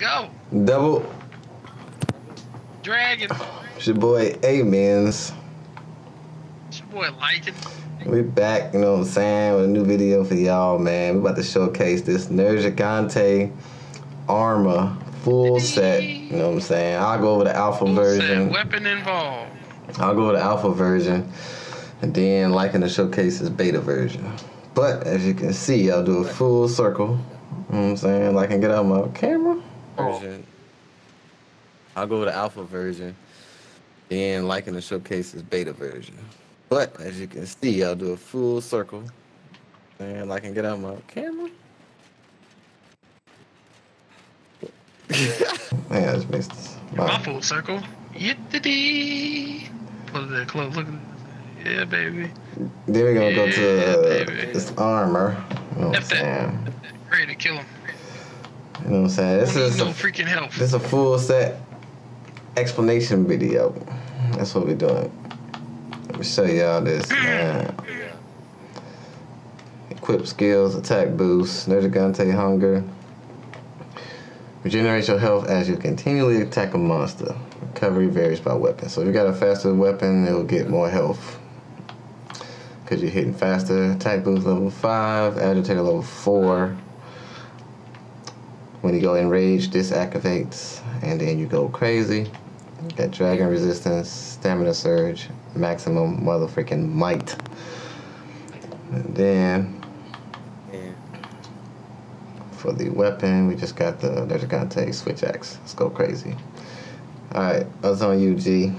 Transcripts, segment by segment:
go. Double Dragon. It's your boy AMENZ. It's your boy LYC4N. We back, you know what I'm saying, with a new video for y'all, man. We about to showcase this Nergigante armor full set. You know what I'm saying? I'll go over the alpha version. Set, weapon involved. I'll go over the alpha version, and then liking to showcase this beta version. But as you can see, I'll do a full circle. You know what I'm saying? Like I can get out my camera. Version. I'll go over the alpha version, then liking to showcase this beta version. But as you can see, I'll do a full circle. And I can get out my camera. Man, I just missed this. My full circle. Yippity. Pull it close. Look. Yeah, baby. Then we're gonna go to this armor. You know what I'm saying? Ready to kill him. You know what I'm saying? This is no freaking help. This is a full set explanation video. That's what we're doing. Let me show y'all this, man. Equip skills, attack boost, Nergigante hunger. Regenerates your health as you continually attack a monster. Recovery varies by weapon. So if you got a faster weapon, it'll get more health. Because you're hitting faster. Attack boost level 5, agitator level 4. When you go enraged, this activates, and then you go crazy. You got dragon resistance, stamina surge, maximum motherfucking might. And then for the weapon, we just got the Nergigante switch axe. Let's go crazy. Alright, I was on you, G.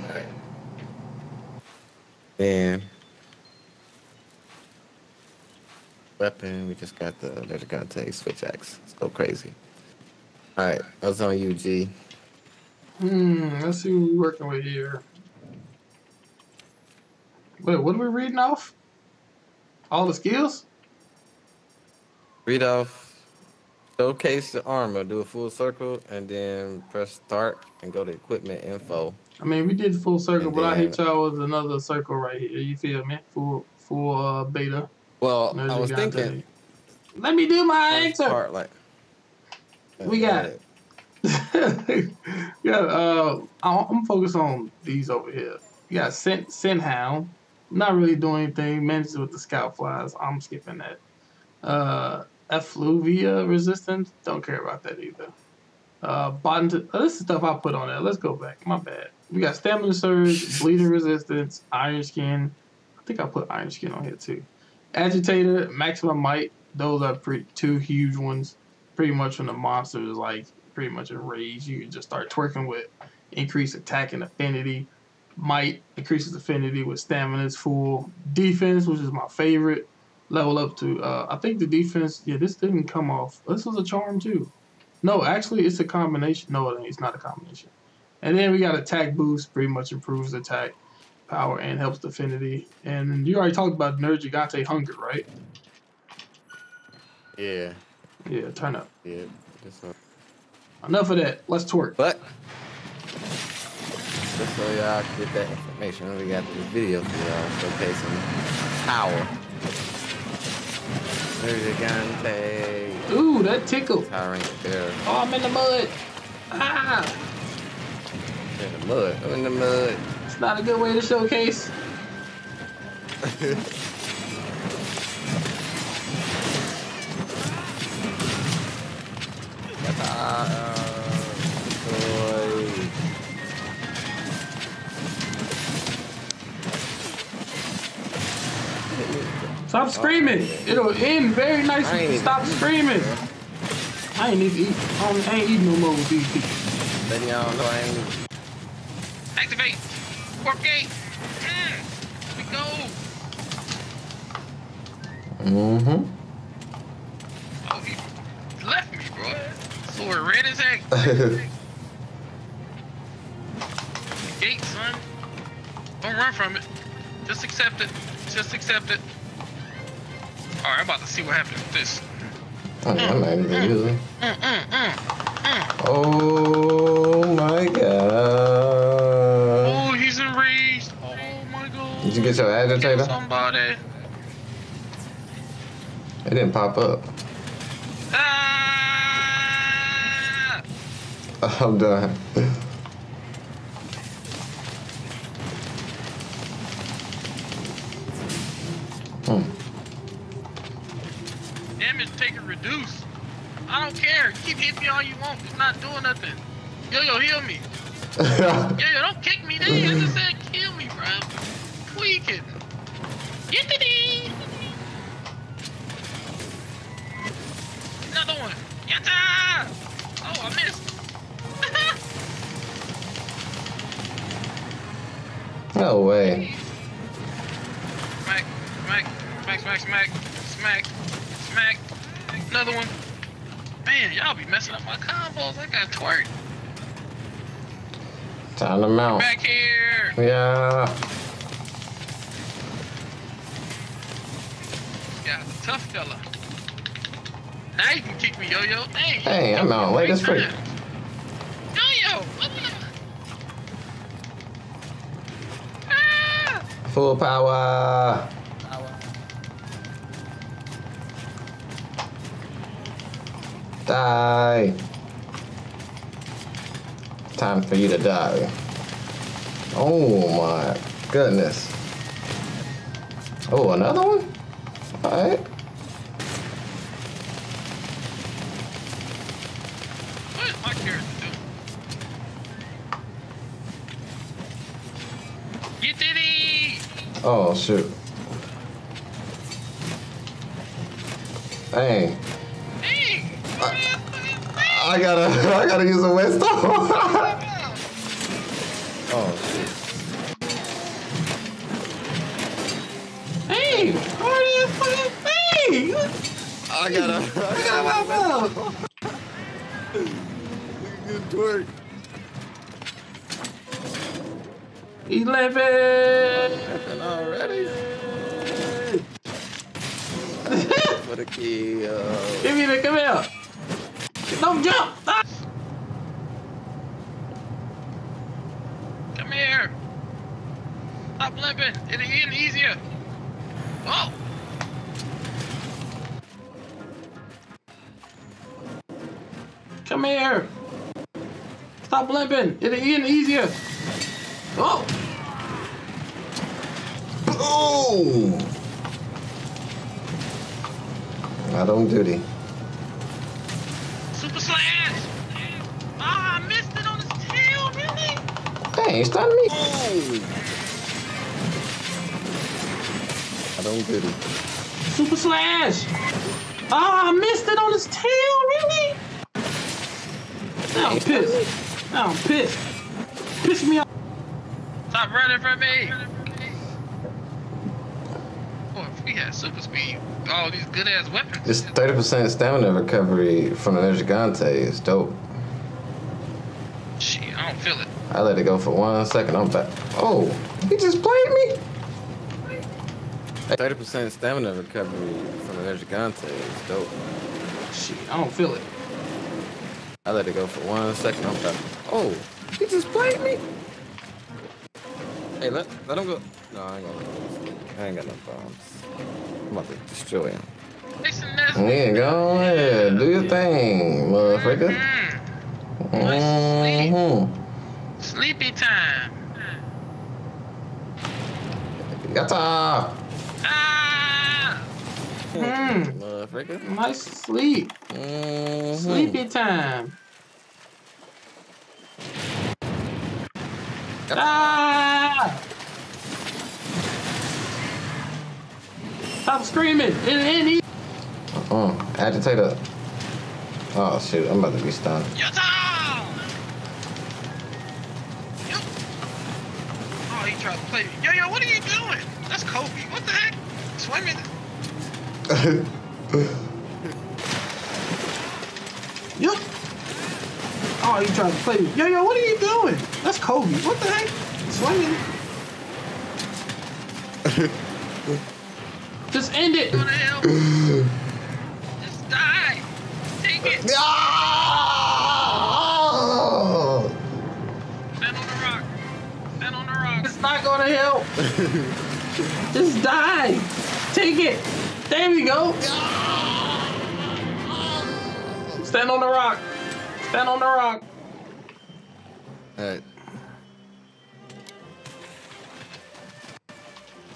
Then weapon, we just got the Nergigante switch axe. Let's go crazy. Alright, I was on you, G. Let's see what we're working with here. Wait, what are we reading off? All the skills? Read off, showcase the armor, do a full circle, and then press start and go to equipment info. I mean, we did full circle, and but I hit y'all with another circle right here. You feel me? Full beta. Well, Nergigante. I was thinking. Let me do my answer. Start, like, we got it. Yeah, I'm focused on these over here. You got Sin Hound, not really doing anything. Manages with the scout flies. I'm skipping that. Effluvia resistance, don't care about that either. This is stuff I put on there. Let's go back. My bad. We got stamina surge, bleeding resistance, iron skin. I think I put iron skin on here too. Agitator, maximum might. Those are two huge ones. Pretty much when the monster is like. Pretty much enraged, you can just start twerking with increased attack and affinity. Might increases affinity with stamina's full. Defense, which is my favorite, level up to. I think the defense. Yeah, this didn't come off. This was a charm too. No, actually, it's a combination. No, it's not a combination. And then we got attack boost. Pretty much improves attack power and helps affinity. And you already talked about Nergigante hunger, right? Yeah. Yeah. Turn up. Yeah. That's up. Enough of that. Let's twerk. But just so y'all get that information, we got this video for y'all showcasing power. Nergigante. Ooh, that tickled. Oh, I'm in the mud. Ah. In the mud. I'm in the mud. It's not a good way to showcase. Stop screaming! It'll end very nicely. Stop screaming! I ain't even eat. I ain't eating no more with these people. Then y'all know I ain't eating. Activate! Warp gate! Here we go! Oh, he left me, bro. Sword red as heck. Gate, son. Don't run from it. Just accept it. Just accept it. Alright, I'm about to see what happens with this. I'm not even using. Oh my god. Oh, he's enraged. Oh my god. Did you get your agitator? Somebody. It didn't pop up. Ah! I'm done. Damage taken reduced. I don't care. Keep hitting me all you want. It's not doing nothing. Yo, heal me. Yo, don't kick me, then. I just said kill me, bro. Tweaking. Get to these. Another one. Yatta! Oh, I missed. No way. Smack, smack, smack, smack, smack, smack, smack. Another one. Man, y'all be messing up my combos. I got twerked. Time them out. Back here. Yeah. This guy's a tough fella. Now you can kick me, yo. Dang. Hey, I'm out. Wait, that's pretty. Yo, what the? Ah! Full power. Die. Time for you to die. Oh my goodness. Oh, another one? All right. What is my character doing? Get diddy! Oh, shoot. Dang. I gotta use a wet stone. Oh shit. Hey, where is this fucking thing? I gotta my mouth. Good work. 11 already. For the kill. Give me the come out. Don't jump! Ah. Come here! Stop limping! It'll get easier! Oh! Come here! Stop limping! It'll get easier! Oh! Oh! I don't do the. Hey, stun me! Oh. I don't get it. Super slash! Ah, I missed it on his tail, really? Now I'm pissed. Now I'm pissed. Piss me off. Stop running from me! Boy, if we had super speed, all these good ass weapons. This 30% stamina recovery from the Nergigante is dope. Shit, I don't feel it. I let it go for 1 second, I'm back. Oh, he just played me? 30% stamina recovery from the Nergigante is dope. Shit, I don't feel it. I let it go for 1 second, I'm back. Oh, he just played me? Hey, let him go. No, I ain't got no bombs. I'm about to destroy him. Yeah, go ahead, do your thing, motherfucker. Mm-hmm. Sleepy time. Gata. Ah. Nice sleep. Sleepy time. Ah. Stop screaming. It agitator. Oh shoot! I'm about to be stunned. Yata. Trying to play me. Yo, what are you doing? That's Kobe. What the heck? Swimming. Yo. Oh, you trying to play me. Yo, what are you doing? That's Kobe. What the heck? Swimming. Just end it. What the hell? Just die. Take it. Not gonna help. Just die. Take it. There we go. Stand on the rock. Stand on the rock. All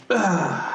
right.